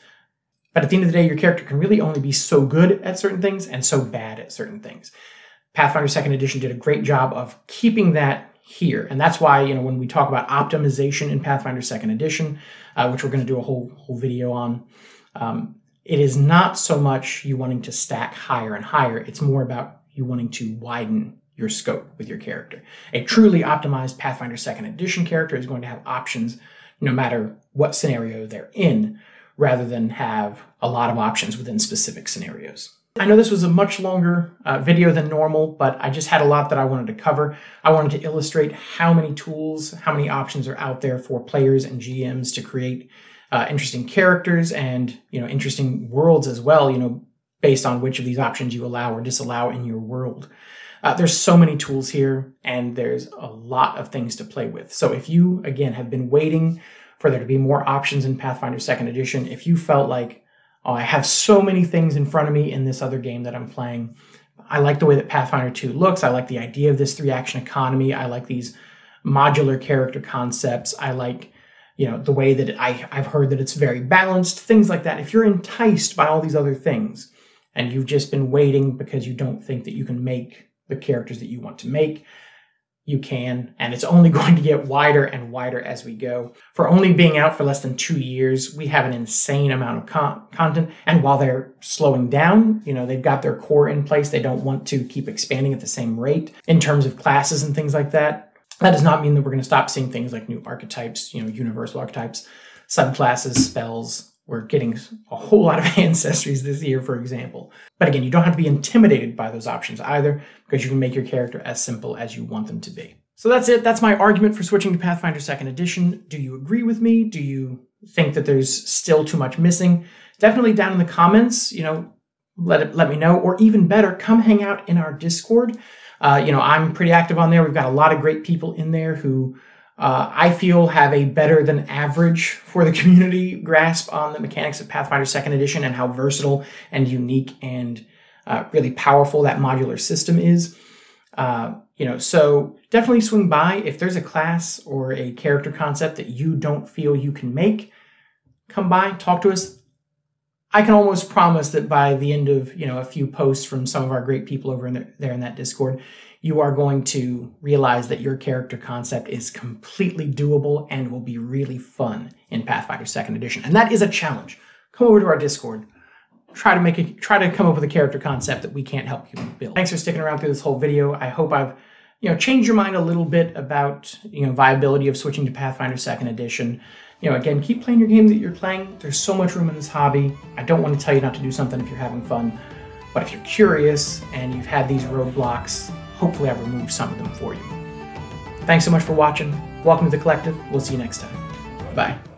But at the end of the day, your character can really only be so good at certain things and so bad at certain things. Pathfinder second Edition did a great job of keeping that here. And that's why, you know, when we talk about optimization in Pathfinder second Edition, uh, which we're going to do a whole, whole video on, um, it is not so much you wanting to stack higher and higher. It's more about you wanting to widen your scope with your character. A truly optimized Pathfinder second Edition character is going to have options no matter what scenario they're in, rather than have a lot of options within specific scenarios. I know this was a much longer uh, video than normal, but I just had a lot that I wanted to cover. I wanted to illustrate how many tools, how many options are out there for players and G Ms to create uh, interesting characters and, you know, interesting worlds as well, you know, based on which of these options you allow or disallow in your world. Uh, there's so many tools here, and there's a lot of things to play with. So if you, again, have been waiting for there to be more options in Pathfinder second Edition, if you felt like, oh, I have so many things in front of me in this other game that I'm playing, I like the way that Pathfinder two looks, I like the idea of this three-action economy, I like these modular character concepts, I like, you know, the way that I, I've heard that it's very balanced, things like that. If you're enticed by all these other things, and you've just been waiting because you don't think that you can make the characters that you want to make, you can, and it's only going to get wider and wider as we go. For only being out for less than two years, we have an insane amount of con content, and while they're slowing down, you know, they've got their core in place, they don't want to keep expanding at the same rate in terms of classes and things like that. That does not mean that we're going to stop seeing things like new archetypes, you know, universal archetypes, subclasses, spells. We're getting a whole lot of ancestries this year, for example. But again, you don't have to be intimidated by those options either, because you can make your character as simple as you want them to be. So that's it. That's my argument for switching to Pathfinder second Edition. Do you agree with me? Do you think that there's still too much missing? Definitely down in the comments, you know, let, it, let me know. Or even better, come hang out in our Discord. Uh, you know, I'm pretty active on there. We've got a lot of great people in there who Uh, I feel have a better than average for the community grasp on the mechanics of Pathfinder second Edition and how versatile and unique and uh, really powerful that modular system is. Uh, you know, so definitely swing by. If there's a class or a character concept that you don't feel you can make, come by, talk to us. I can almost promise that by the end of, you know, a few posts from some of our great people over in the, there in that Discord, you are going to realize that your character concept is completely doable and will be really fun in Pathfinder second Edition. And that is a challenge. Come over to our Discord. Try to make a, try to come up with a character concept that we can't help you build. Thanks for sticking around through this whole video. I hope I've, you know, changed your mind a little bit about, you know, viability of switching to Pathfinder second Edition. You know, again, keep playing your game that you're playing. There's so much room in this hobby. I don't want to tell you not to do something if you're having fun, but if you're curious and you've had these roadblocks, hopefully I've removed some of them for you. Thanks so much for watching. Welcome to the Collective. We'll see you next time. Bye.